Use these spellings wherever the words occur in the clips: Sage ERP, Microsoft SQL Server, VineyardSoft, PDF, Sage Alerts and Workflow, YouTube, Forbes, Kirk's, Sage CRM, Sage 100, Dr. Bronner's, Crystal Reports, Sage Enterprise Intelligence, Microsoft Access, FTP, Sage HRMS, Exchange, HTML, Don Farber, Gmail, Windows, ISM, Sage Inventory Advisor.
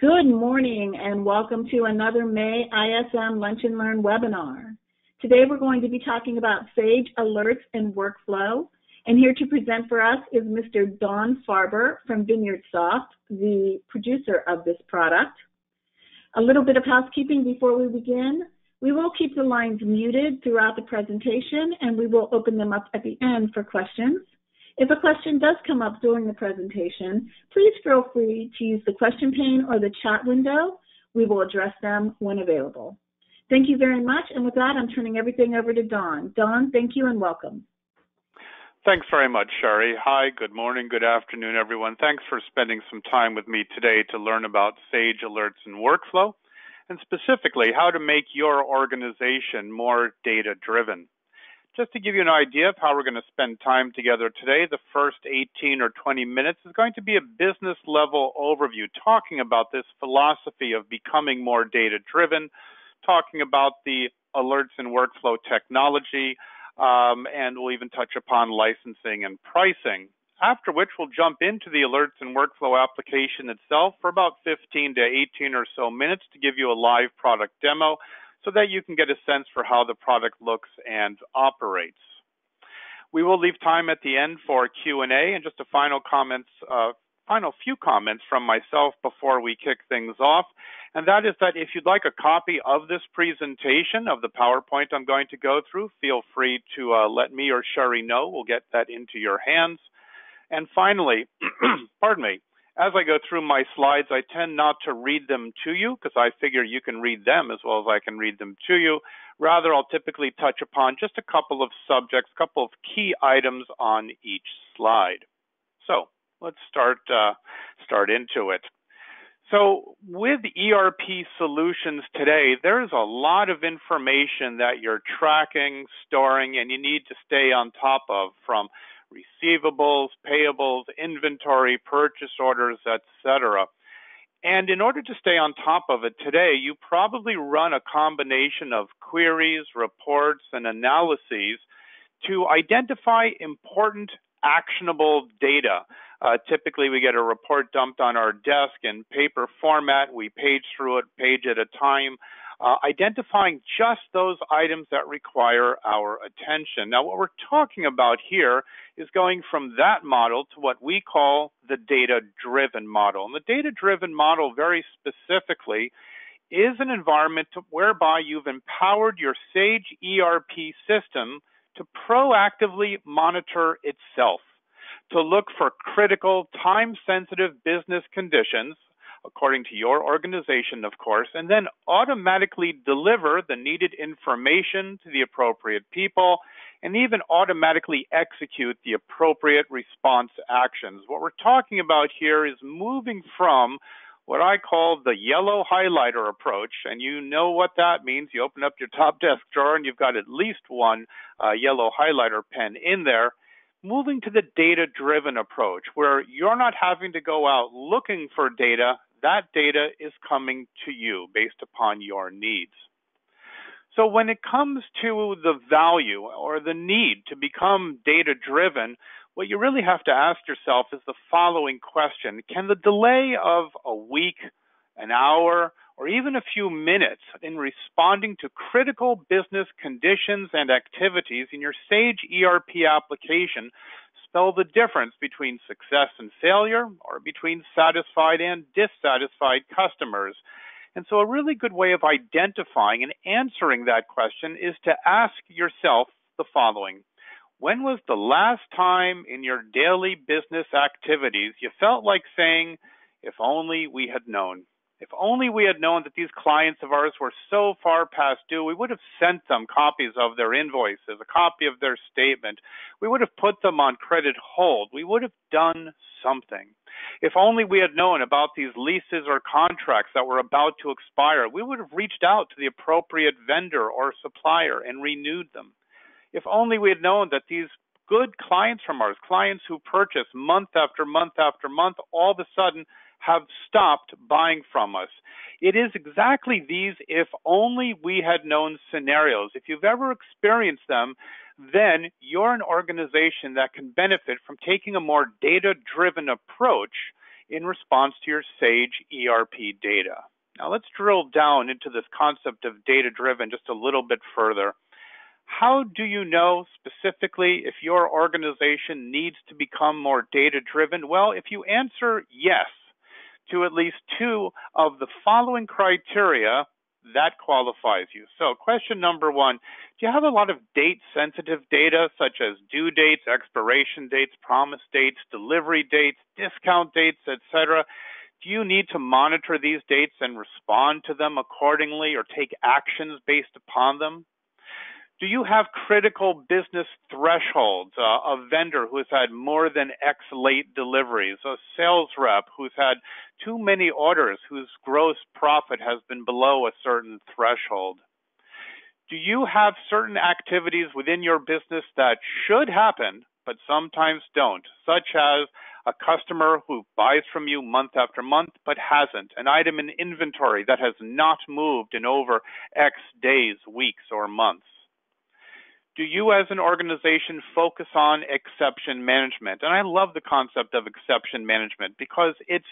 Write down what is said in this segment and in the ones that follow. Good morning and welcome to another May ISM Lunch and Learn webinar. Today we're going to be talking about Sage Alerts and Workflow, and here to present for us is Mr. Don Farber from VineyardSoft, the producer of this product. A little bit of housekeeping before we begin. We will keep the lines muted throughout the presentation and we will open them up at the end for questions. If a question does come up during the presentation, please feel free to use the question pane or the chat window. We will address them when available. Thank you very much, and with that, I'm turning everything over to Don. Don, thank you and welcome. Thanks very much, Sherry. Hi, good morning, good afternoon, everyone. Thanks for spending some time with me today to learn about Sage Alerts and Workflow, and specifically how to make your organization more data-driven. Just to give you an idea of how we're going to spend time together today, the first 18 or 20 minutes is going to be a business level overview, talking about this philosophy of becoming more data-driven, talking about the alerts and workflow technology, and we'll even touch upon licensing and pricing, after which we'll jump into the alerts and workflow application itself for about 15 to 18 or so minutes to give you a live product demo, so that you can get a sense for how the product looks and operates. We will leave time at the end for Q&A, and just a final few comments from myself before we kick things off, and that is that if you'd like a copy of this presentation, of the PowerPoint I'm going to go through, feel free to let me or Sherry know. We'll get that into your hands. And finally, pardon me, as I go through my slides, I tend not to read them to you because I figure you can read them as well as I can read them to you. Rather, I'll typically touch upon just a couple of subjects, a couple of key items on each slide. So let's start into it. So with ERP solutions today, there's a lot of information that you're tracking, storing, and you need to stay on top of, from receivables, payables, inventory, purchase orders, etc. And in order to stay on top of it today, you probably run a combination of queries, reports, and analyses to identify important actionable data. Typically, we get a report dumped on our desk in paper format. We page through it, page at a time, identifying just those items that require our attention. Now, what we're talking about here is going from that model to what we call the data-driven model. And the data-driven model, very specifically, is an environment whereby you've empowered your Sage ERP system to proactively monitor itself, to look for critical, time-sensitive business conditions, according to your organization, of course, and then automatically deliver the needed information to the appropriate people, and even automatically execute the appropriate response actions. What we're talking about here is moving from what I call the yellow highlighter approach, and you know what that means. You open up your top desk drawer and you've got at least one yellow highlighter pen in there, moving to the data-driven approach, where you're not having to go out looking for data. That data is coming to you based upon your needs. So when it comes to the value or the need to become data-driven, what you really have to ask yourself is the following question. Can the delay of a week, an hour, or even a few minutes in responding to critical business conditions and activities in your Sage ERP application spell the difference between success and failure, or between satisfied and dissatisfied customers? And so a really good way of identifying and answering that question is to ask yourself the following. When was the last time in your daily business activities you felt like saying, if only we had known? If only we had known that these clients of ours were so far past due, we would have sent them copies of their invoices, a copy of their statement. We would have put them on credit hold. We would have done something. If only we had known about these leases or contracts that were about to expire, we would have reached out to the appropriate vendor or supplier and renewed them. If only we had known that these good clients from ours, clients who purchase month after month after month, all of a sudden have stopped buying from us. It is exactly these if only we had known scenarios. If you've ever experienced them, then you're an organization that can benefit from taking a more data-driven approach in response to your Sage ERP data. Now let's drill down into this concept of data-driven just a little bit further. How do you know specifically if your organization needs to become more data-driven? Well, if you answer yes to at least two of the following criteria, that qualifies you. So question number one, do you have a lot of date-sensitive data such as due dates, expiration dates, promise dates, delivery dates, discount dates, etc.? Do you need to monitor these dates and respond to them accordingly or take actions based upon them? Do you have critical business thresholds? A vendor who has had more than X late deliveries, a sales rep who's had too many orders, whose gross profit has been below a certain threshold? Do you have certain activities within your business that should happen, but sometimes don't, such as a customer who buys from you month after month but hasn't, an item in inventory that has not moved in over X days, weeks, or months? Do you as an organization focus on exception management? And I love the concept of exception management because it's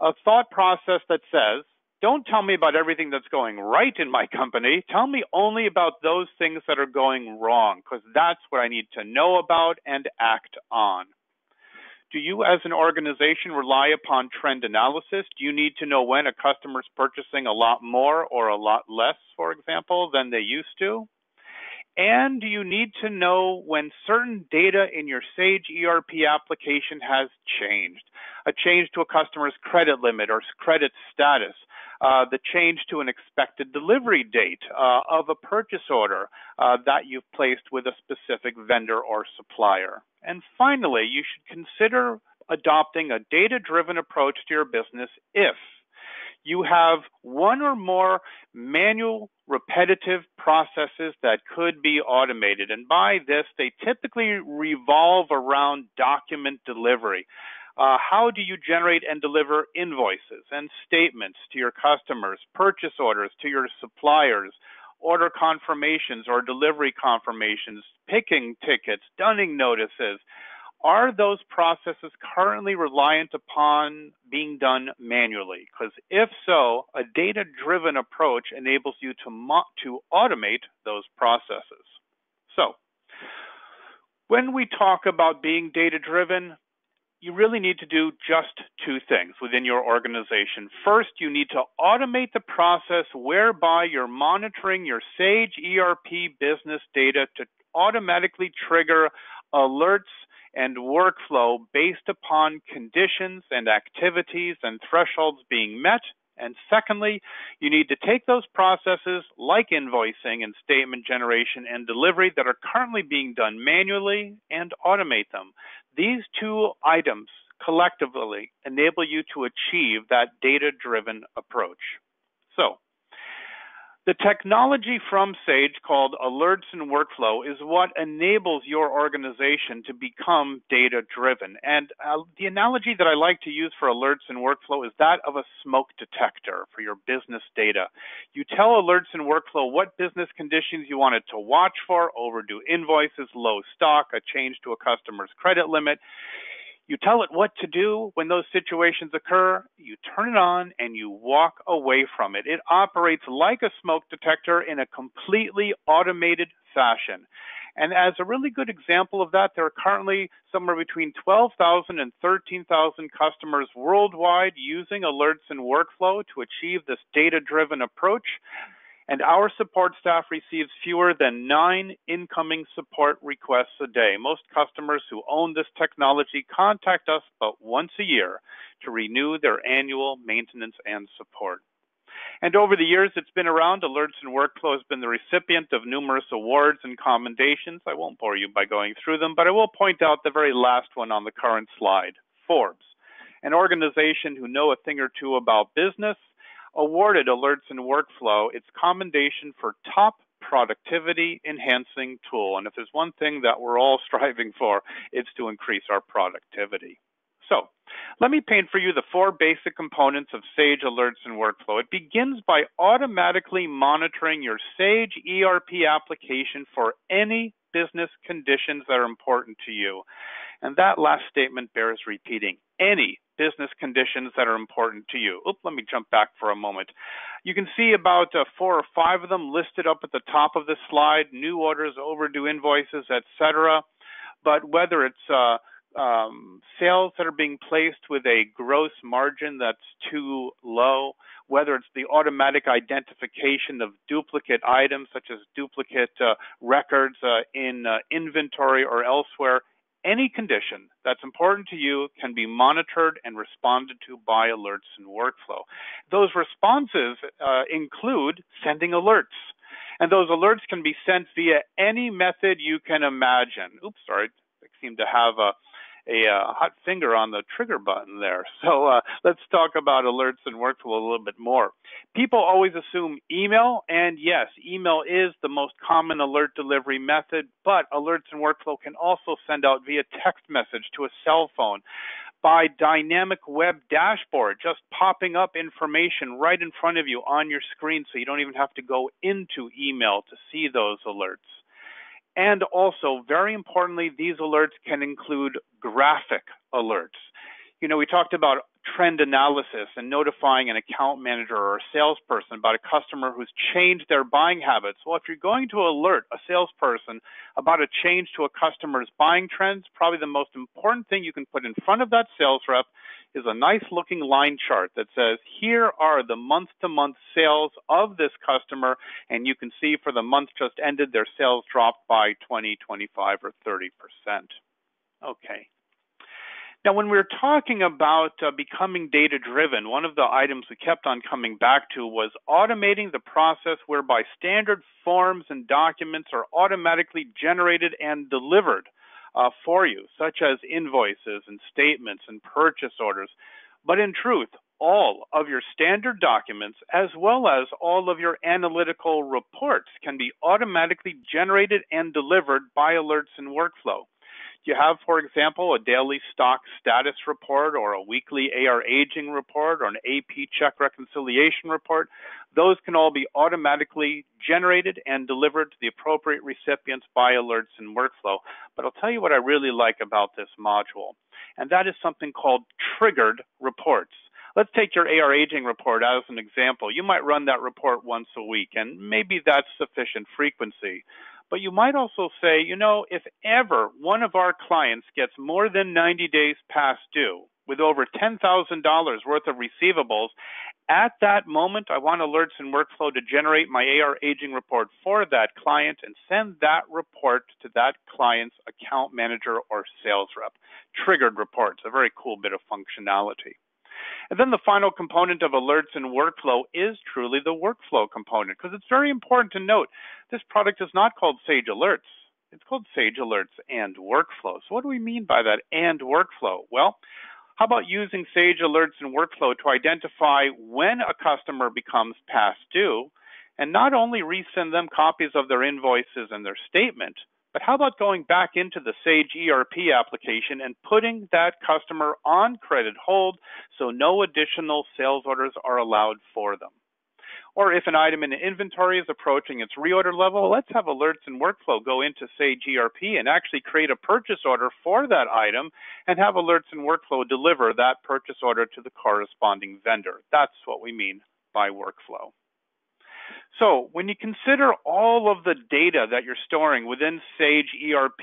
a thought process that says, don't tell me about everything that's going right in my company. Tell me only about those things that are going wrong because that's what I need to know about and act on. Do you as an organization rely upon trend analysis? Do you need to know when a customer's purchasing a lot more or a lot less, for example, than they used to? And do you need to know when certain data in your Sage ERP application has changed? A change to a customer's credit limit or credit status, the change to an expected delivery date of a purchase order that you've placed with a specific vendor or supplier. And finally, you should consider adopting a data-driven approach to your business if you have one or more manual repetitive processes that could be automated. And by this, they typically revolve around document delivery. How do you generate and deliver invoices and statements to your customers, purchase orders to your suppliers, order confirmations or delivery confirmations, picking tickets, dunning notices? Are those processes currently reliant upon being done manually? Because if so, a data-driven approach enables you to automate those processes. So when we talk about being data-driven, you really need to do just two things within your organization. First, you need to automate the process whereby you're monitoring your Sage ERP business data to automatically trigger alerts and workflow based upon conditions and activities and thresholds being met. And secondly, you need to take those processes like invoicing and statement generation and delivery that are currently being done manually and automate them. These two items collectively enable you to achieve that data-driven approach. So, the technology from Sage called Alerts and Workflow is what enables your organization to become data-driven. And the analogy that I like to use for Alerts and Workflow is that of a smoke detector for your business data. You tell Alerts and Workflow what business conditions you want it to watch for, overdue invoices, low stock, a change to a customer's credit limit. You tell it what to do when those situations occur, you turn it on, and you walk away from it. It operates like a smoke detector in a completely automated fashion. And as a really good example of that, there are currently somewhere between 12,000 and 13,000 customers worldwide using Alerts and Workflow to achieve this data-driven approach. And our support staff receives fewer than 9 incoming support requests a day. Most customers who own this technology contact us but once a year to renew their annual maintenance and support. And over the years it's been around, Alerts and Workflow has been the recipient of numerous awards and commendations. I won't bore you by going through them, but I will point out the very last one on the current slide, Forbes, an organization who know a thing or two about business, awarded Alerts and Workflow its commendation for top productivity enhancing tool. And if there's one thing that we're all striving for, it's to increase our productivity. So let me paint for you the 4 basic components of Sage Alerts and Workflow. It begins by automatically monitoring your Sage ERP application for any business conditions that are important to you. And that last statement bears repeating. Any business conditions that are important to you. Oop, let me jump back for a moment. You can see about 4 or 5 of them listed up at the top of the slide, new orders, overdue invoices, etc. But whether it's sales that are being placed with a gross margin that's too low, whether it's the automatic identification of duplicate items such as duplicate records in inventory or elsewhere, any condition that's important to you can be monitored and responded to by alerts and workflow. Those responses include sending alerts. And those alerts can be sent via any method you can imagine. Oops, sorry, I seem to have a hot finger on the trigger button there. So let's talk about alerts and workflow a little bit more. People always assume email, and yes, email is the most common alert delivery method, but alerts and workflow can also send out via text message to a cell phone, by dynamic web dashboard, just popping up information right in front of you on your screen so you don't even have to go into email to see those alerts. And also, very importantly, these alerts can include graphic alerts. You know, we talked about trend analysis and notifying an account manager or a salesperson about a customer who's changed their buying habits. Well, if you're going to alert a salesperson about a change to a customer's buying trends, probably the most important thing you can put in front of that sales rep is a nice looking line chart that says, here are the month-to-month sales of this customer, and you can see for the month just ended, their sales dropped by 20, 25, or 30%. Okay. Now, when we're talking about becoming data-driven, one of the items we kept on coming back to was automating the process whereby standard forms and documents are automatically generated and delivered for you, such as invoices and statements and purchase orders. But in truth, all of your standard documents, as well as all of your analytical reports, can be automatically generated and delivered by alerts and workflow. You have, for example, a daily stock status report or a weekly AR aging report or an AP check reconciliation report. Those can all be automatically generated and delivered to the appropriate recipients by alerts and workflow. But I'll tell you what I really like about this module, and that is something called triggered reports. Let's take your AR aging report as an example. You might run that report once a week, and maybe that's sufficient frequency. But you might also say, you know, if ever one of our clients gets more than 90 days past due with over $10,000 worth of receivables, at that moment, I want alerts and workflow to generate my AR aging report for that client and send that report to that client's account manager or sales rep. Triggered reports, a very cool bit of functionality. And then the final component of alerts and workflow is truly the workflow component, because it's very important to note this product is not called Sage Alerts. It's called Sage Alerts and Workflow. So what do we mean by that, and workflow? Well, how about using Sage Alerts and Workflow to identify when a customer becomes past due and not only resend them copies of their invoices and their statement, but how about going back into the Sage ERP application and putting that customer on credit hold so no additional sales orders are allowed for them? Or if an item in inventory is approaching its reorder level, let's have alerts and workflow go into Sage ERP and actually create a purchase order for that item and have alerts and workflow deliver that purchase order to the corresponding vendor. That's what we mean by workflow. So when you consider all of the data that you're storing within Sage ERP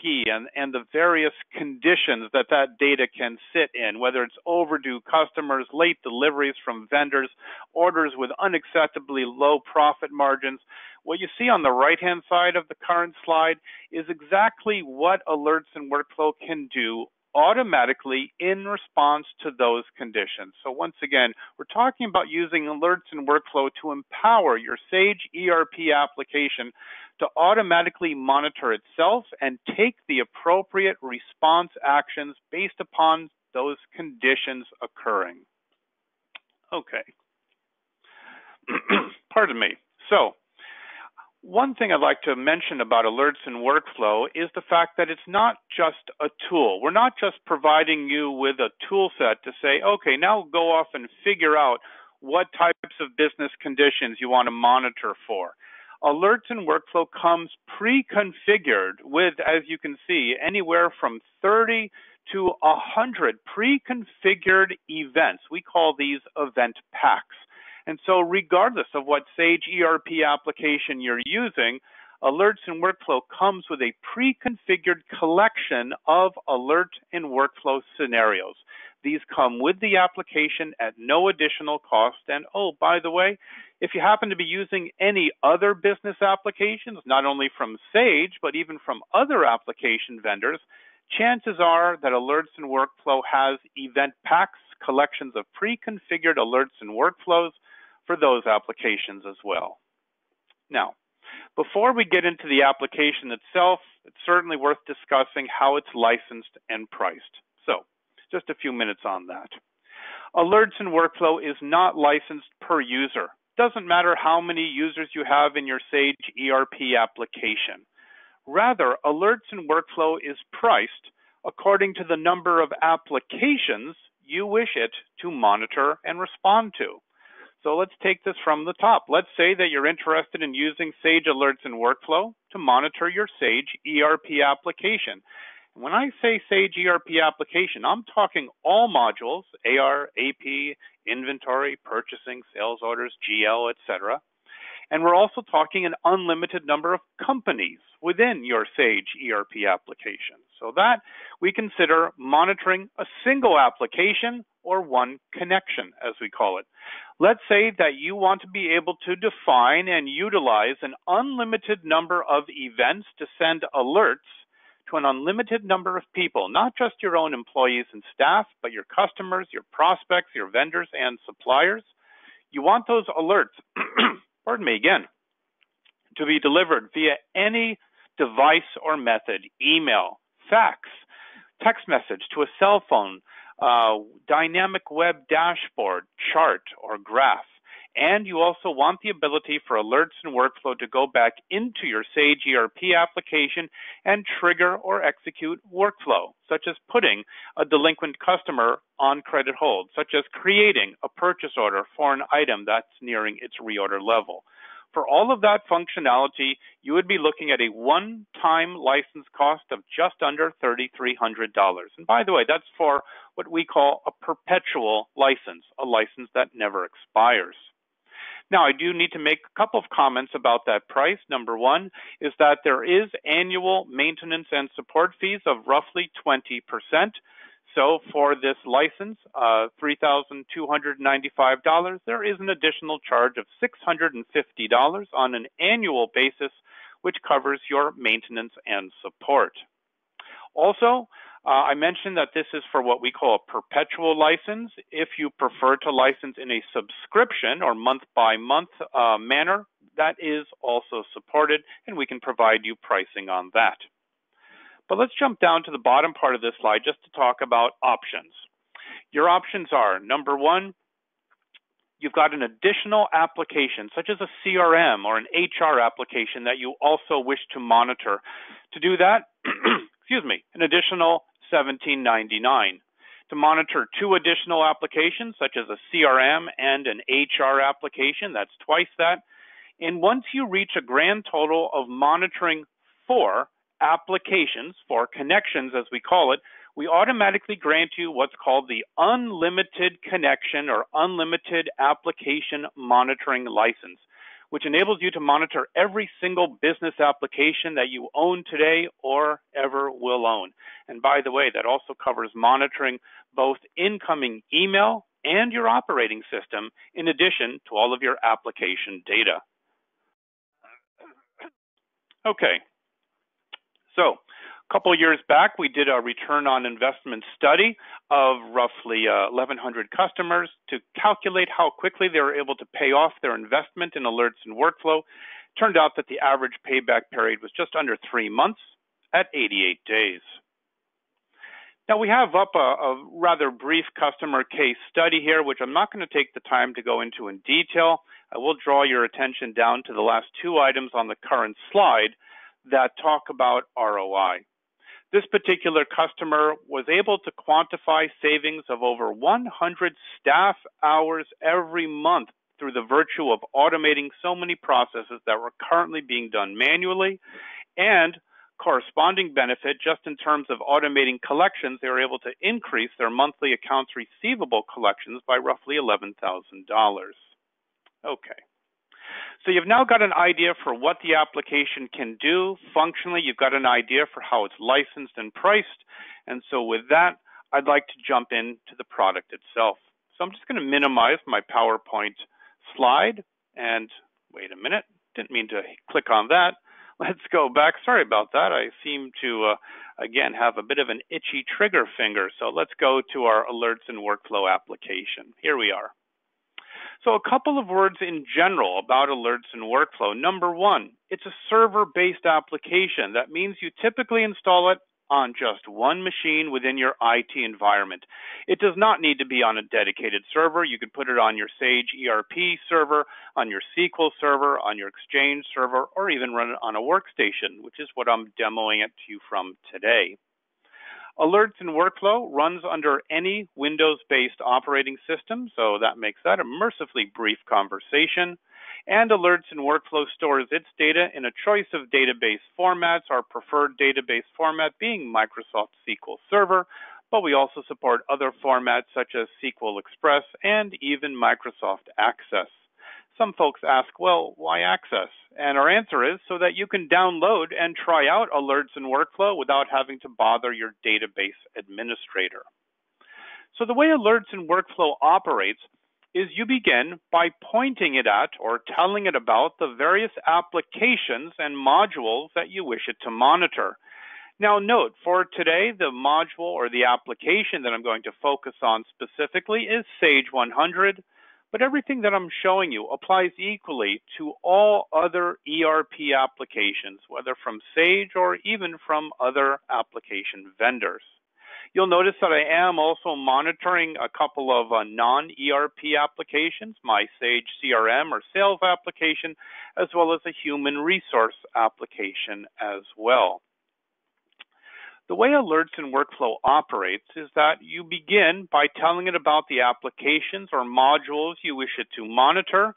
and the various conditions that that data can sit in, whether it's overdue customers, late deliveries from vendors, orders with unacceptably low profit margins, what you see on the right-hand side of the current slide is exactly what alerts and workflow can do automatically in response to those conditions. So once again, we're talking about using alerts and workflow to empower your Sage ERP application to automatically monitor itself and take the appropriate response actions based upon those conditions occurring. Okay. Pardon me. So, one thing I'd like to mention about alerts and workflow is the fact that it's not just a tool. We're not just providing you with a tool set to say, okay, now go off and figure out what types of business conditions you want to monitor for. Alerts and Workflow comes pre-configured with, as you can see, anywhere from 30 to 100 pre-configured events. We call these event packs. And so regardless of what Sage ERP application you're using, Alerts and Workflow comes with a pre-configured collection of alert and workflow scenarios. These come with the application at no additional cost. And oh, by the way, if you happen to be using any other business applications, not only from Sage, but even from other application vendors, chances are that Alerts and Workflow has event packs, collections of pre-configured alerts and workflows for those applications as well. Now, before we get into the application itself, it's certainly worth discussing how it's licensed and priced. So, just a few minutes on that. Alerts and Workflow is not licensed per user. Doesn't matter how many users you have in your Sage ERP application. Rather, Alerts and Workflow is priced according to the number of applications you wish it to monitor and respond to. So let's take this from the top. Let's say that you're interested in using Sage Alerts and Workflow to monitor your Sage ERP application. When I say Sage ERP application, I'm talking all modules, AR, AP, inventory, purchasing, sales orders, GL, etc. And we're also talking an unlimited number of companies within your Sage ERP application. So that we consider monitoring a single application or one connection, as we call it. Let's say that you want to be able to define and utilize an unlimited number of events to send alerts to an unlimited number of people, not just your own employees and staff, but your customers, your prospects, your vendors, and suppliers. You want those alerts, pardon me again, to be delivered via any device or method, email, fax, text message to a cell phone, dynamic web dashboard, chart, or graph. And you also want the ability for Alerts and Workflow to go back into your Sage ERP application and trigger or execute workflow, such as putting a delinquent customer on credit hold, such as creating a purchase order for an item that's nearing its reorder level. For all of that functionality, you would be looking at a one-time license cost of just under $3,300. And by the way, that's for what we call a perpetual license, a license that never expires. Now, I do need to make a couple of comments about that price. Number one is that there is annual maintenance and support fees of roughly 20%. So for this license, $3,295, there is an additional charge of $650 on an annual basis, which covers your maintenance and support. Also, I mentioned that this is for what we call a perpetual license. If you prefer to license in a subscription or month-by-month manner, that is also supported, and we can provide you pricing on that. But let's jump down to the bottom part of this slide just to talk about options. Your options are, number one, you've got an additional application, such as a CRM or an HR application that you also wish to monitor. To do that, excuse me, an additional $17.99. To monitor two additional applications, such as a CRM and an HR application, that's twice that. And once you reach a grand total of monitoring four applications, for connections as we call it, we automatically grant you what's called the unlimited connection or unlimited application monitoring license, which enables you to monitor every single business application that you own today or ever will own. And by the way, that also covers monitoring both incoming email and your operating system, in addition to all of your application data. Okay. So a couple of years back, we did a return on investment study of roughly 1,100 customers to calculate how quickly they were able to pay off their investment in Alerts and Workflow. Turned out that the average payback period was just under 3 months at 88 days. Now, we have up a rather brief customer case study here, which I'm not going to take the time to go into in detail. I will draw your attention down to the last two items on the current slide that talk about ROI. This particular customer was able to quantify savings of over 100 staff hours every month through the virtue of automating so many processes that were currently being done manually, and corresponding benefit just in terms of automating collections, they were able to increase their monthly accounts receivable collections by roughly $11,000. Okay. So you've now got an idea for what the application can do. Functionally, you've got an idea for how it's licensed and priced. And so with that, I'd like to jump into the product itself. So I'm just going to minimize my PowerPoint slide. And wait a minute, didn't mean to click on that. Let's go back. Sorry about that. I seem to, again, have a bit of an itchy trigger finger. So let's go to our Alerts and Workflow application. Here we are. So a couple of words in general about Alerts and Workflow. Number one, it's a server-based application. That means you typically install it on just one machine within your IT environment. It does not need to be on a dedicated server. You could put it on your Sage ERP server, on your SQL server, on your Exchange server, or even run it on a workstation, which is what I'm demoing it to you from today. Alerts and Workflow runs under any Windows-based operating system, so that makes that a mercifully brief conversation. And Alerts and Workflow stores its data in a choice of database formats, our preferred database format being Microsoft SQL Server, but we also support other formats such as SQL Express and even Microsoft Access. Some folks ask, well, why Access? And our answer is so that you can download and try out Alerts and Workflow without having to bother your database administrator. So the way Alerts and Workflow operates is you begin by pointing it at or telling it about the various applications and modules that you wish it to monitor. Now note, for today, the module or the application that I'm going to focus on specifically is Sage 100, but everything that I'm showing you applies equally to all other ERP applications, whether from Sage or even from other application vendors. You'll notice that I am also monitoring a couple of non-ERP applications, my Sage CRM or sales application, as well as a human resource application as well. The way Alerts and Workflow operates is that you begin by telling it about the applications or modules you wish it to monitor,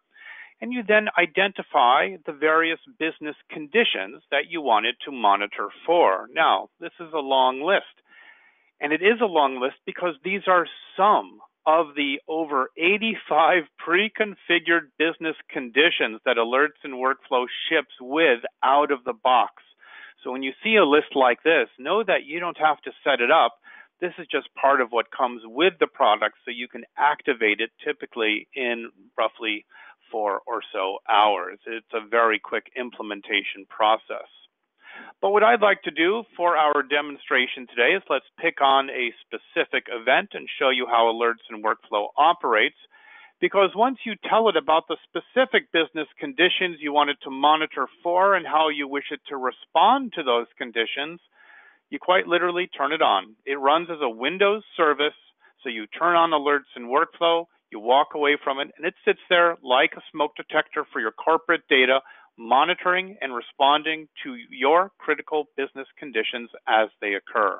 and you then identify the various business conditions that you want it to monitor for. Now, this is a long list. And it is a long list because these are some of the over 85 pre-configured business conditions that Alerts and Workflow ships with out of the box. So when you see a list like this, know that you don't have to set it up. This is just part of what comes with the product, so you can activate it typically in roughly 4 or so hours. It's a very quick implementation process. But what I'd like to do for our demonstration today is let's pick on a specific event and show you how Alerts and Workflow operates. Because once you tell it about the specific business conditions you want it to monitor for and how you wish it to respond to those conditions, you quite literally turn it on. It runs as a Windows service, so you turn on Alerts and Workflow, you walk away from it, and it sits there like a smoke detector for your corporate data, monitoring and responding to your critical business conditions as they occur.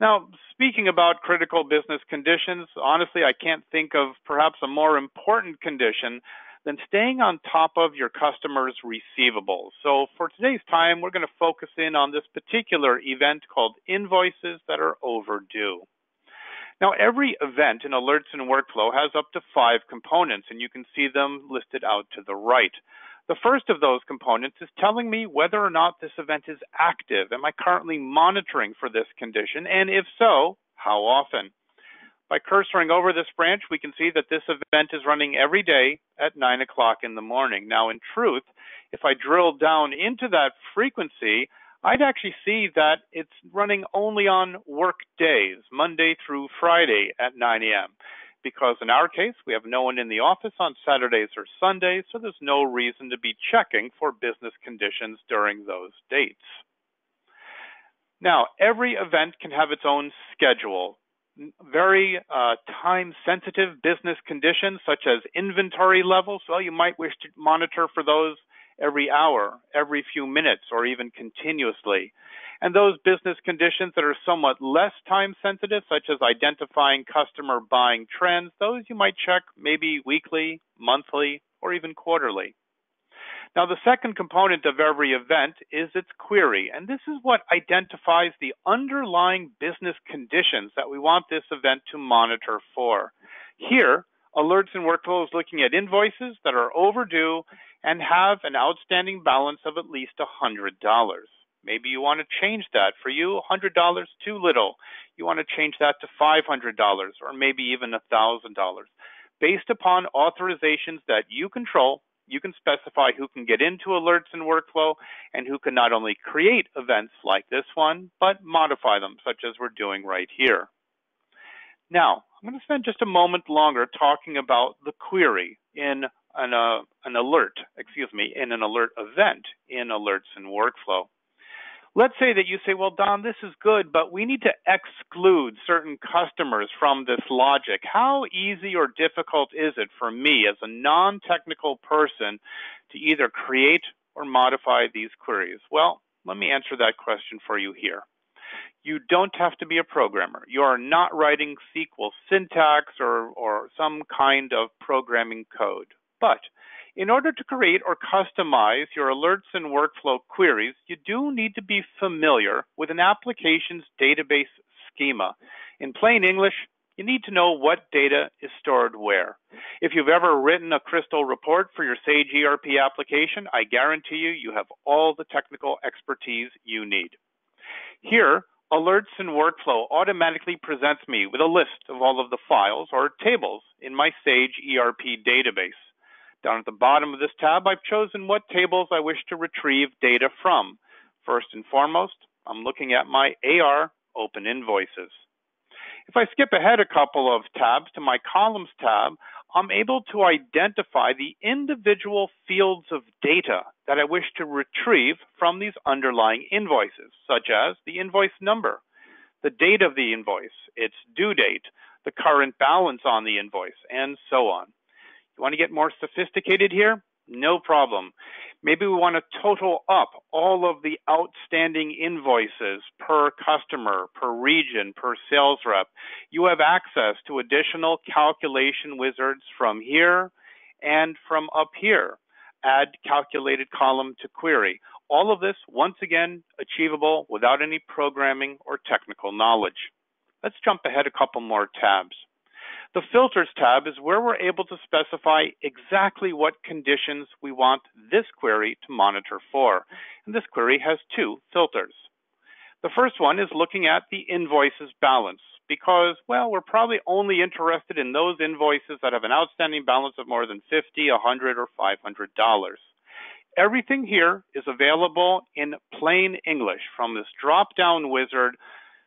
Now, speaking about critical business conditions, honestly, I can't think of perhaps a more important condition than staying on top of your customers' receivables. So for today's time, we're going to focus in on this particular event called invoices that are overdue. Now, every event in Alerts and Workflow has up to 5 components, and you can see them listed out to the right. The first of those components is telling me whether or not this event is active. Am I currently monitoring for this condition? And if so, how often? By cursoring over this branch, we can see that this event is running every day at 9 o'clock in the morning. Now, in truth, if I drill down into that frequency, I'd actually see that it's running only on work days, Monday through Friday at 9 a.m. because in our case, we have no one in the office on Saturdays or Sundays, so there's no reason to be checking for business conditions during those dates. Now, every event can have its own schedule. Very time-sensitive business conditions, such as inventory levels, well, you might wish to monitor for those every hour, every few minutes, or even continuously. and those business conditions that are somewhat less time sensitive, such as identifying customer buying trends, those you might check maybe weekly, monthly, or even quarterly. Now, the second component of every event is its query, and this is what identifies the underlying business conditions that we want this event to monitor for. Here, Alerts and Workflow is looking at invoices that are overdue and have an outstanding balance of at least $100. Maybe you want to change that. For you, $100 too little. You want to change that to $500 or maybe even $1,000. Based upon authorizations that you control, you can specify who can get into Alerts and Workflow and who can not only create events like this one, but modify them, such as we're doing right here. Now, I'm going to spend just a moment longer talking about the query in an alert event in Alerts and Workflow. Let's say that you say, well, Don, this is good, but we need to exclude certain customers from this logic. How easy or difficult is it for me as a non-technical person to either create or modify these queries? Well, let me answer that question for you here. You don't have to be a programmer. You are not writing SQL syntax or some kind of programming code. But in order to create or customize your Alerts and Workflow queries, you do need to be familiar with an application's database schema. In plain English, you need to know what data is stored where. If you've ever written a Crystal report for your Sage ERP application, I guarantee you, you have all the technical expertise you need. Here, Alerts and Workflow automatically presents me with a list of all of the files or tables in my Sage ERP database. Down at the bottom of this tab, I've chosen what tables I wish to retrieve data from. First and foremost, I'm looking at my AR open invoices. If I skip ahead a couple of tabs to my columns tab, I'm able to identify the individual fields of data that I wish to retrieve from these underlying invoices, such as the invoice number, the date of the invoice, its due date, the current balance on the invoice, and so on. Want to get more sophisticated here? No problem. Maybe we want to total up all of the outstanding invoices per customer, per region, per sales rep. You have access to additional calculation wizards from here and from up here. Add calculated column to query. All of this, once again, achievable without any programming or technical knowledge. Let's jump ahead a couple more tabs. The Filters tab is where we're able to specify exactly what conditions we want this query to monitor for. And this query has two filters. The first one is looking at the invoices balance because, well, we're probably only interested in those invoices that have an outstanding balance of more than $50, $100, or $500. Everything here is available in plain English from this drop-down wizard.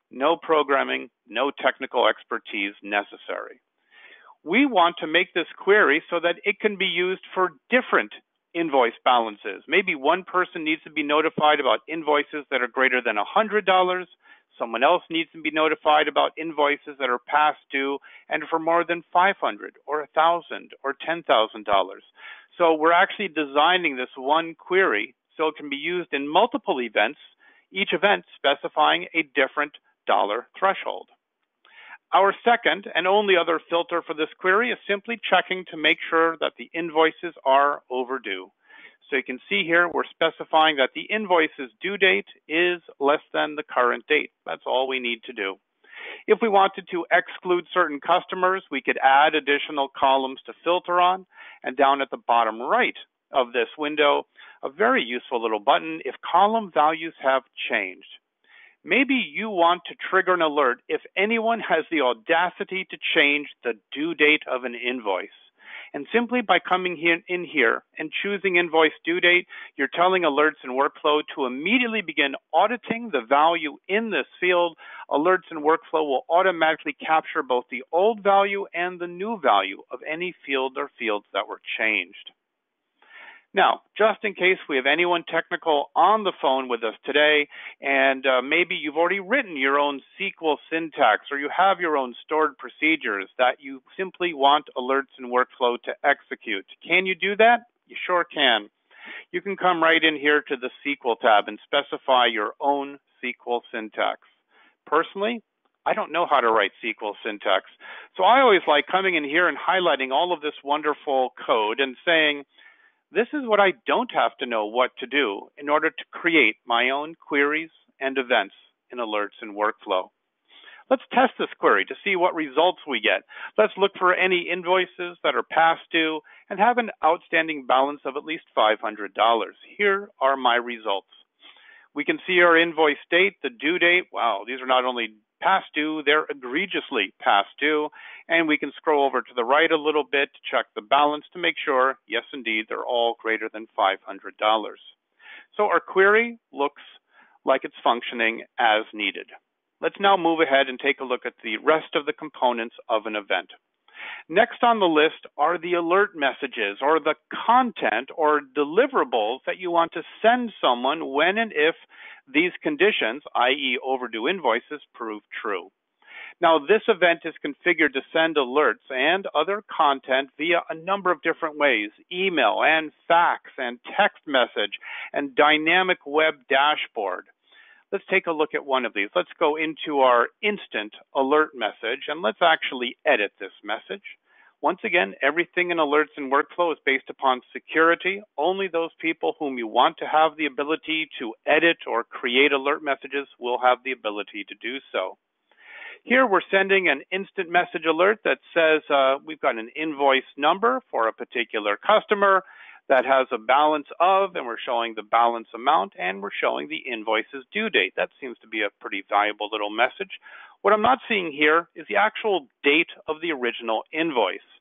No programming, no technical expertise necessary. We want to make this query so that it can be used for different invoice balances. Maybe one person needs to be notified about invoices that are greater than $100. Someone else needs to be notified about invoices that are past due and for more than $500 or $1,000 or $10,000. So we're actually designing this one query so it can be used in multiple events, each event specifying a different dollar threshold. Our second and only other filter for this query is simply checking to make sure that the invoices are overdue. So you can see here we're specifying that the invoice's due date is less than the current date. That's all we need to do. If we wanted to exclude certain customers, we could add additional columns to filter on, and down at the bottom right of this window, a very useful little button, if column values have changed. Maybe you want to trigger an alert if anyone has the audacity to change the due date of an invoice. And simply by coming in here and choosing invoice due date, you're telling Alerts and Workflow to immediately begin auditing the value in this field. Alerts and Workflow will automatically capture both the old value and the new value of any field or fields that were changed. Now, just in case we have anyone technical on the phone with us today, and maybe you've already written your own SQL syntax or you have your own stored procedures that you simply want Alerts and Workflow to execute. Can you do that? You sure can. you can come right in here to the SQL tab and specify your own SQL syntax. Personally, I don't know how to write SQL syntax. So I always like coming in here and highlighting all of this wonderful code and saying, this is what I don't have to know what to do in order to create my own queries and events in Alerts and Workflow. Let's test this query to see what results we get. Let's look for any invoices that are past due and have an outstanding balance of at least $500. Here are my results. We can see our invoice date, the due date. Wow, these are not only past due, they're egregiously past due. And we can scroll over to the right a little bit to check the balance to make sure, yes, indeed, they're all greater than $500. So our query looks like it's functioning as needed. Let's now move ahead and take a look at the rest of the components of an event. Next on the list are the alert messages or the content or deliverables that you want to send someone when and if these conditions, i.e. overdue invoices, prove true. Now, this event is configured to send alerts and other content via a number of different ways, email and fax and text message and dynamic web dashboard. Let's take a look at one of these. Let's go into our instant alert message and let's actually edit this message. Once again, everything in Alerts and Workflow is based upon security. Only those people whom you want to have the ability to edit or create alert messages will have the ability to do so. Here we're sending an instant message alert that says we've got an invoice number for a particular customer that has a balance of, and we're showing the balance amount, and we're showing the invoice's due date. That seems to be a pretty valuable little message. What I'm not seeing here is the actual date of the original invoice.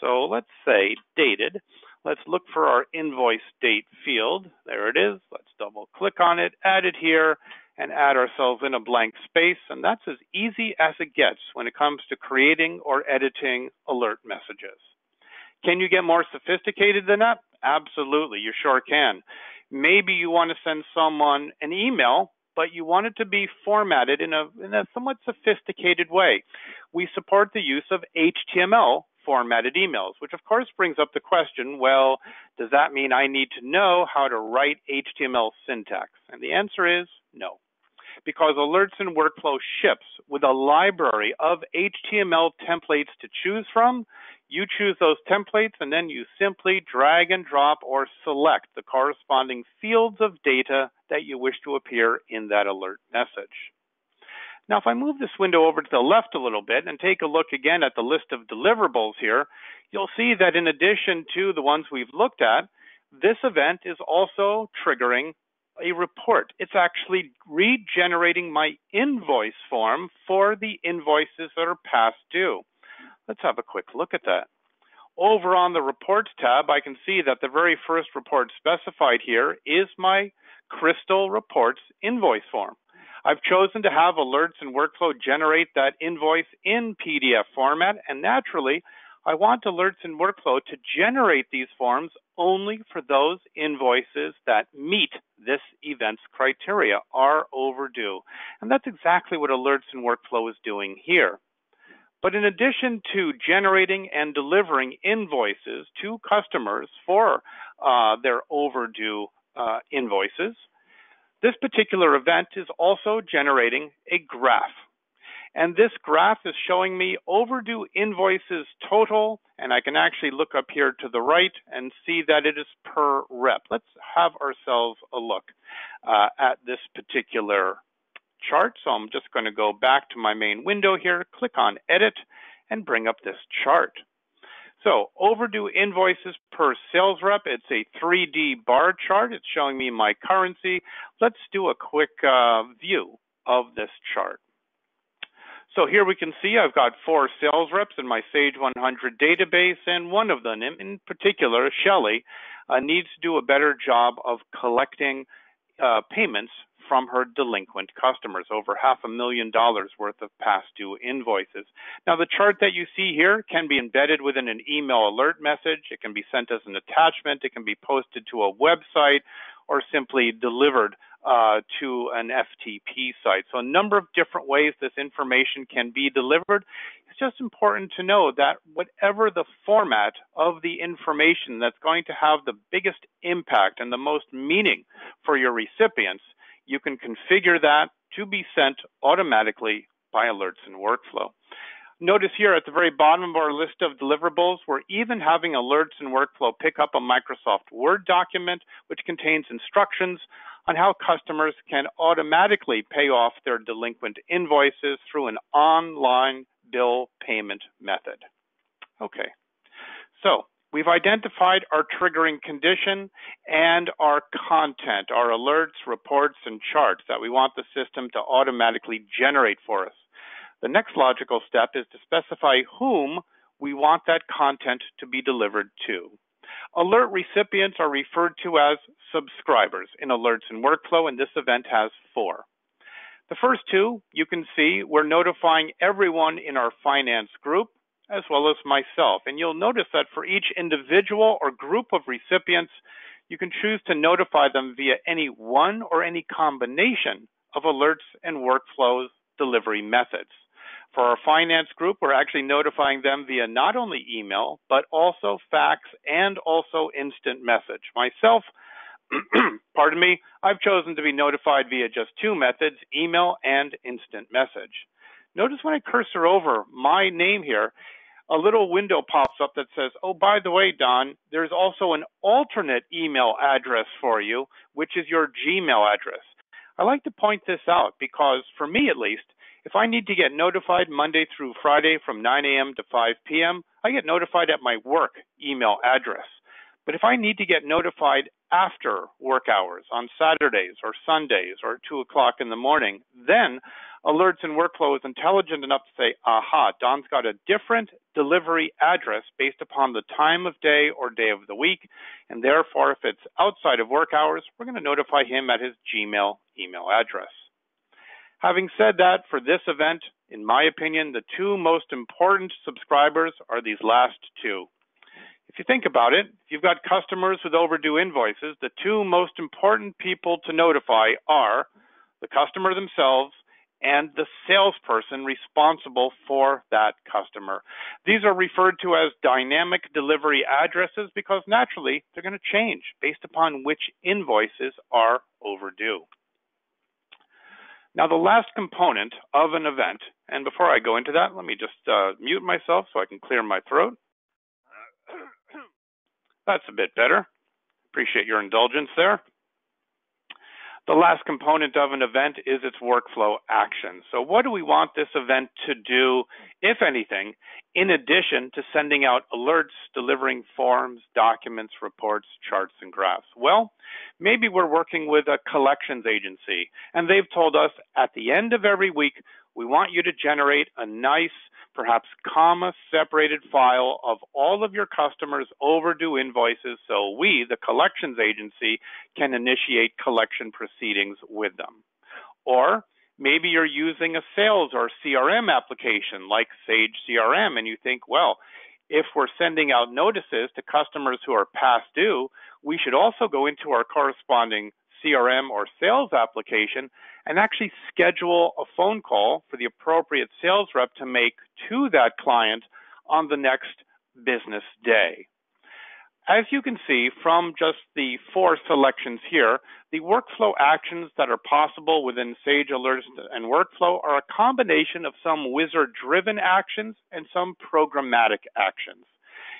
So let's say dated. Let's look for our invoice date field. There it is. Let's double click on it, add it here, and add ourselves in a blank space. And that's as easy as it gets when it comes to creating or editing alert messages. Can you get more sophisticated than that? Absolutely, you sure can. Maybe you want to send someone an email, but you want it to be formatted in a somewhat sophisticated way. We support the use of HTML formatted emails, which of course brings up the question, well, does that mean I need to know how to write HTML syntax? And the answer is no, because Alerts and Workflow ships with a library of HTML templates to choose from. You choose those templates and then you simply drag and drop or select the corresponding fields of data that you wish to appear in that alert message. Now, if I move this window over to the left a little bit and take a look again at the list of deliverables here, you'll see that in addition to the ones we've looked at, this event is also triggering a report. It's actually regenerating my invoice form for the invoices that are past due. Let's have a quick look at that. Over on the Reports tab, I can see that the very first report specified here is my Crystal Reports invoice form. I've chosen to have Alerts and Workflow generate that invoice in PDF format, and naturally, I want Alerts and Workflow to generate these forms only for those invoices that meet this event's criteria, are overdue. And that's exactly what Alerts and Workflow is doing here. But in addition to generating and delivering invoices to customers for their overdue invoices, this particular event is also generating a graph. And this graph is showing me overdue invoices total, and I can actually look up here to the right and see that it is per rep. Let's have ourselves a look at this particular chart. So I'm just going to go back to my main window here, click on edit, and bring up this chart. So overdue invoices per sales rep, it's a 3D bar chart. It's showing me my currency. Let's do a quick view of this chart. So here we can see I've got 4 sales reps in my Sage 100 database, and one of them in particular, Shelley, needs to do a better job of collecting payments from her delinquent customers, over $500,000 worth of past due invoices. Now, the chart that you see here can be embedded within an email alert message. It can be sent as an attachment. It can be posted to a website or simply delivered to an FTP site. So a number of different ways this information can be delivered. It's just important to know that whatever the format of the information that's going to have the biggest impact and the most meaning for your recipients, you can configure that to be sent automatically by Alerts and Workflow. Notice here at the very bottom of our list of deliverables, we're even having Alerts and Workflow pick up a Microsoft Word document, which contains instructions on how customers can automatically pay off their delinquent invoices through an online bill payment method. Okay, so we've identified our triggering condition and our content, our alerts, reports, and charts that we want the system to automatically generate for us. The next logical step is to specify whom we want that content to be delivered to. Alert recipients are referred to as subscribers in Alerts and Workflow, and this event has 4. The first 2, you can see we're notifying everyone in our finance group as well as myself. And you'll notice that for each individual or group of recipients, you can choose to notify them via any one or any combination of Alerts and Workflow's delivery methods. For our finance group, we're actually notifying them via not only email, but also fax and also instant message. Myself, pardon me, I've chosen to be notified via just 2 methods, email and instant message. Notice when I cursor over my name here, a little window pops up that says, oh, by the way, Don, there's also an alternate email address for you, which is your Gmail address. I like to point this out because, for me at least, if I need to get notified Monday through Friday from 9 a.m. to 5 p.m., I get notified at my work email address. But if I need to get notified after work hours on Saturdays or Sundays or 2 o'clock in the morning, then Alerts and Workflow is intelligent enough to say, aha, Don's got a different delivery address based upon the time of day or day of the week, and therefore if it's outside of work hours, we're going to notify him at his Gmail email address. Having said that, for this event, in my opinion, the 2 most important subscribers are these last 2. If you think about it, if you've got customers with overdue invoices, the 2 most important people to notify are the customer themselves and the salesperson responsible for that customer. These are referred to as dynamic delivery addresses because naturally they're going to change based upon which invoices are overdue. Now, the last component of an event, and before I go into that, let me just mute myself so I can clear my throat. That's a bit better. Appreciate your indulgence there. The last component of an event is its workflow action. So what do we want this event to do, if anything, in addition to sending out alerts, delivering forms, documents, reports, charts, and graphs? Well, maybe we're working with a collections agency, and they've told us at the end of every week, we want you to generate a nice, perhaps comma-separated file of all of your customers' overdue invoices so we, the collections agency, can initiate collection proceedings with them. Or maybe you're using a sales or CRM application like Sage CRM and you think, well, if we're sending out notices to customers who are past due, we should also go into our corresponding CRM or sales application and actually schedule a phone call for the appropriate sales rep to make to that client on the next business day. As you can see from just the 4 selections here, the workflow actions that are possible within Sage Alerts and Workflow are a combination of some wizard-driven actions and some programmatic actions.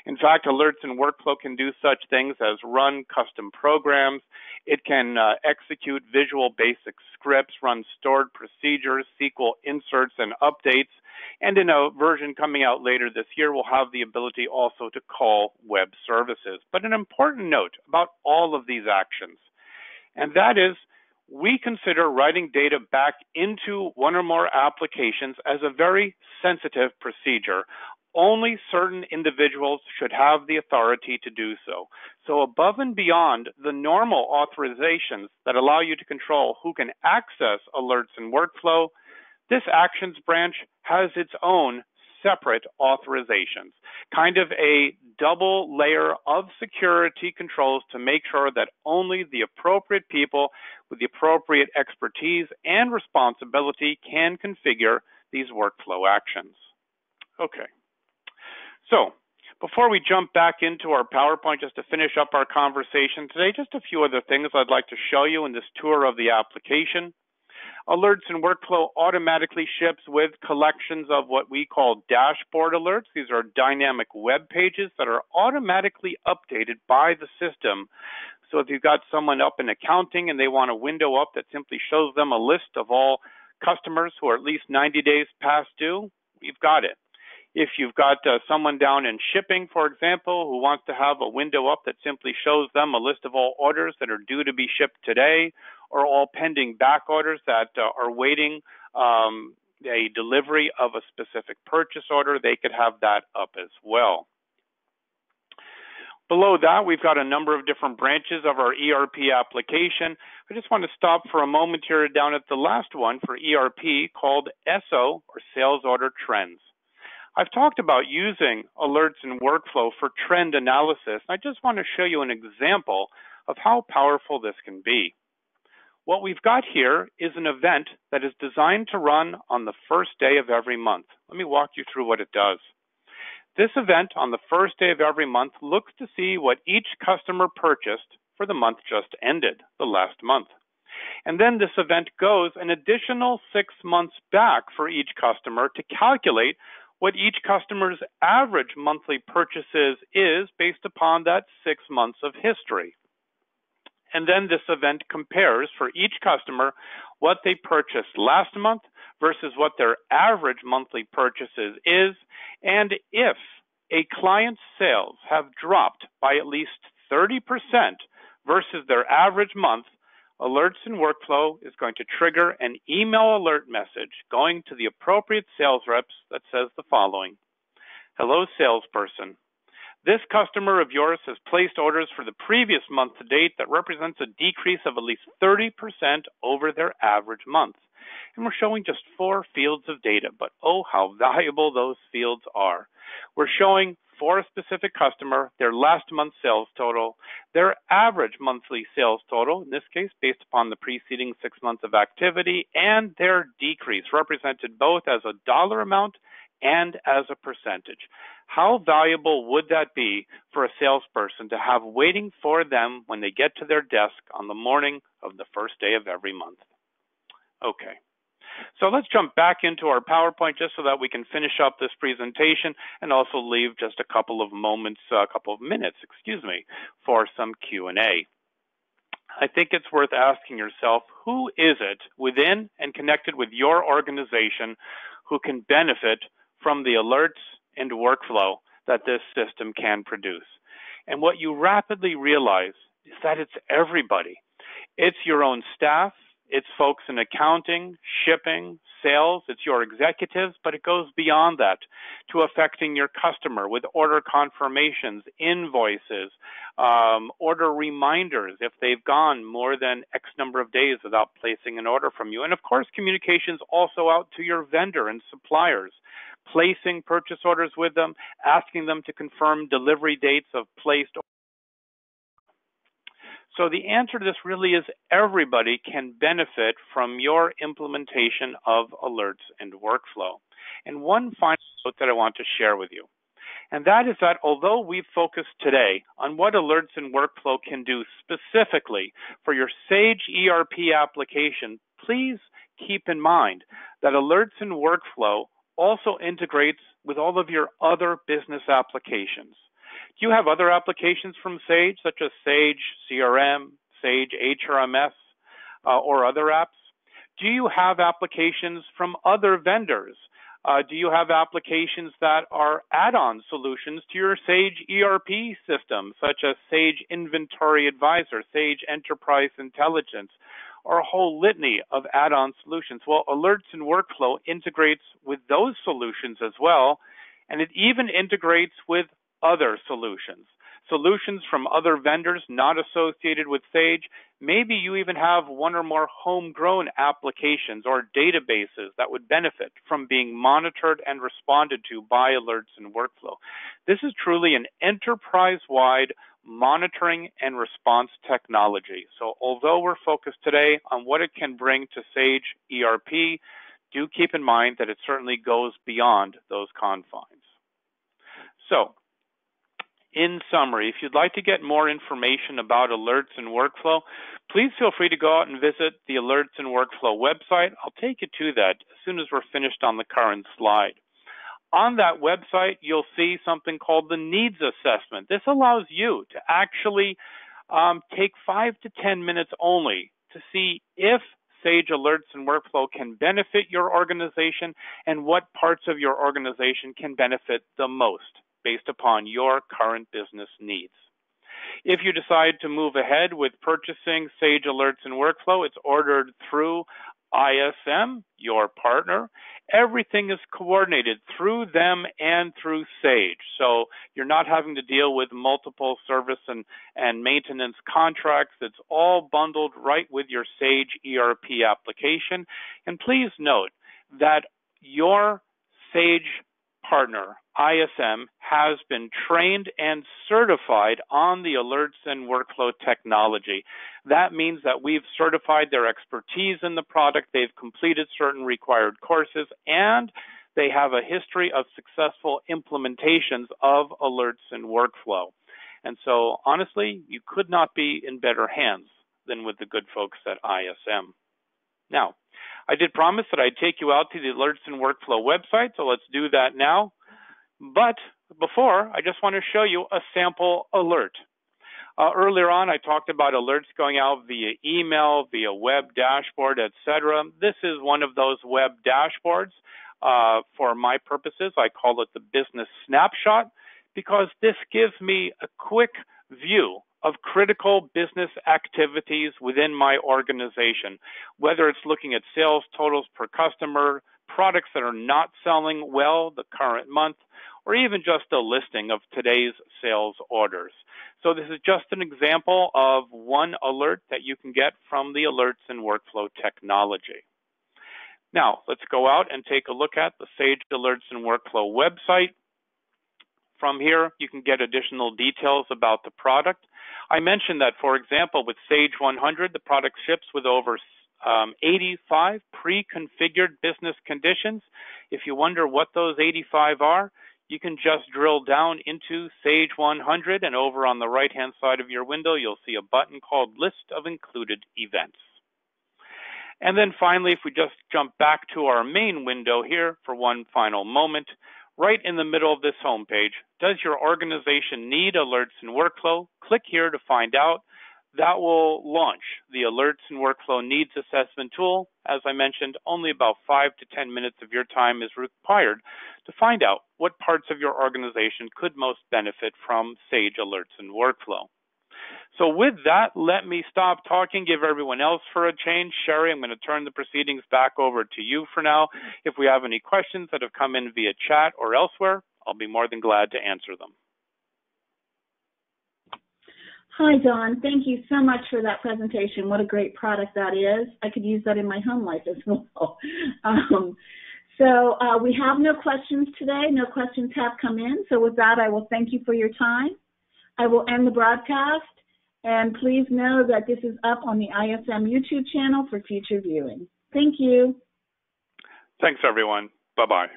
In fact, Alerts and Workflow can do such things as run custom programs. It can execute Visual Basic scripts, run stored procedures, SQL inserts and updates. And in a version coming out later this year, we'll have the ability also to call web services. But an important note about all of these actions, and that is we consider writing data back into one or more applications as a very sensitive procedure. Only certain individuals should have the authority to do so. So above and beyond the normal authorizations that allow you to control who can access Alerts and Workflow, this actions branch has its own separate authorizations, kind of a double layer of security controls to make sure that only the appropriate people with the appropriate expertise and responsibility can configure these workflow actions. Okay, so before we jump back into our PowerPoint, just to finish up our conversation today, just a few other things I'd like to show you in this tour of the application. Alerts and Workflow automatically ships with collections of what we call dashboard alerts. These are dynamic web pages that are automatically updated by the system. So if you've got someone up in accounting and they want a window up that simply shows them a list of all customers who are at least 90 days past due, we've got it. If you've got someone down in shipping, for example, who wants to have a window up that simply shows them a list of all orders that are due to be shipped today, or all pending back orders that are waiting a delivery of a specific purchase order, they could have that up as well. Below that, we've got a number of different branches of our ERP application. I just want to stop for a moment here down at the last one for ERP called SO, or Sales Order Trends. I've talked about using alerts and workflow for trend analysis. I just want to show you an example of how powerful this can be. What we've got here is an event that is designed to run on the first day of every month. Let me walk you through what it does. This event on the first day of every month looks to see what each customer purchased for the month just ended, the last month. And then this event goes an additional 6 months back for each customer to calculate what each customer's average monthly purchases is based upon that 6 months of history. And then this event compares for each customer what they purchased last month versus what their average monthly purchases is, and if a client's sales have dropped by at least 30% versus their average month, Alerts and Workflow is going to trigger an email alert message going to the appropriate sales reps that says the following. Hello, salesperson. This customer of yours has placed orders for the previous month to date that represents a decrease of at least 30% over their average month. And we're showing just 4 fields of data, but oh, how valuable those fields are. We're showing for a specific customer, their last month's sales total, their average monthly sales total, in this case based upon the preceding 6 months of activity, and their decrease, represented both as a dollar amount and as a percentage. How valuable would that be for a salesperson to have waiting for them when they get to their desk on the morning of the first day of every month? Okay. So let's jump back into our PowerPoint just so that we can finish up this presentation and also leave just a couple of moments, a couple of minutes, for some Q&A. I think it's worth asking yourself, who is it within and connected with your organization who can benefit from the alerts and workflow that this system can produce? And what you rapidly realize is that it's everybody. It's your own staff. It's folks in accounting, shipping, sales, it's your executives, but it goes beyond that to affecting your customer with order confirmations, invoices, order reminders if they've gone more than X number of days without placing an order from you. And of course, communications also out to your vendor and suppliers, placing purchase orders with them, asking them to confirm delivery dates of placed orders. So the answer to this really is everybody can benefit from your implementation of alerts and workflow. And one final note that I want to share with you, and that is that although we've focused today on what alerts and workflow can do specifically for your Sage ERP application, please keep in mind that alerts and workflow also integrates with all of your other business applications. Do you have other applications from Sage, such as Sage CRM, Sage HRMS, or other apps? Do you have applications from other vendors? Do you have applications that are add-on solutions to your Sage ERP system, such as Sage Inventory Advisor, Sage Enterprise Intelligence, or a whole litany of add-on solutions? Well, Alerts and Workflow integrates with those solutions as well, and it even integrates with other solutions, solutions from other vendors not associated with Sage. Maybe you even have one or more homegrown applications or databases that would benefit from being monitored and responded to by Alerts and Workflow. This is truly an enterprise-wide monitoring and response technology. So although we're focused today on what it can bring to Sage ERP, do keep in mind that it certainly goes beyond those confines. So, in summary, if you'd like to get more information about Alerts and Workflow, please feel free to go out and visit the Alerts and Workflow website. I'll take you to that as soon as we're finished on the current slide. On that website, you'll see something called the needs assessment. This allows you to actually take 5 to 10 minutes only to see if Sage Alerts and Workflow can benefit your organization and what parts of your organization can benefit the most based upon your current business needs. If you decide to move ahead with purchasing Sage Alerts and Workflow, it's ordered through ISM, your partner. Everything is coordinated through them and through Sage. So you're not having to deal with multiple service and maintenance contracts. It's all bundled right with your Sage ERP application. And please note that your Sage partner, ISM, has been trained and certified on the Alerts and Workflow technology. That means that we've certified their expertise in the product, they've completed certain required courses, and they have a history of successful implementations of Alerts and Workflow. And so, honestly, you could not be in better hands than with the good folks at ISM. Now, I did promise that I'd take you out to the Alerts and Workflow website, so let's do that now. But before, I just want to show you a sample alert. Earlier on, I talked about alerts going out via email, via web dashboard, etc. This is one of those web dashboards. For my purposes, I call it the business snapshot because this gives me a quick view of critical business activities within my organization, whether it's looking at sales totals per customer, products that are not selling well the current month, or even just a listing of today's sales orders. So this is just an example of one alert that you can get from the Alerts and Workflow technology. Now, let's go out and take a look at the Sage Alerts and Workflow website. From here, you can get additional details about the product. I mentioned that, for example, with Sage 100, the product ships with over 85 pre-configured business conditions. If you wonder what those 85 are, you can just drill down into Sage 100, and over on the right-hand side of your window, you'll see a button called List of Included Events. And then finally, if we just jump back to our main window here for one final moment, right in the middle of this homepage, does your organization need Alerts and Workflow? Click here to find out. That will launch the Alerts and Workflow needs assessment tool. As I mentioned, only about 5 to 10 minutes of your time is required to find out what parts of your organization could most benefit from Sage Alerts and Workflow. So with that, let me stop talking, give everyone else for a change. Sherry, I'm going to turn the proceedings back over to you for now. If we have any questions that have come in via chat or elsewhere, I'll be more than glad to answer them. Hi, Don. Thank you so much for that presentation. What a great product that is. I could use that in my home life as well. So we have no questions today. No questions have come in. So with that, I will thank you for your time. I will end the broadcast, and please know that this is up on the ISM YouTube channel for future viewing. Thank you. Thanks, everyone. Bye-bye.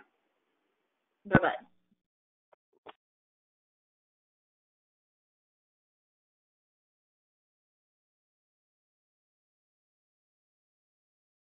Bye-bye.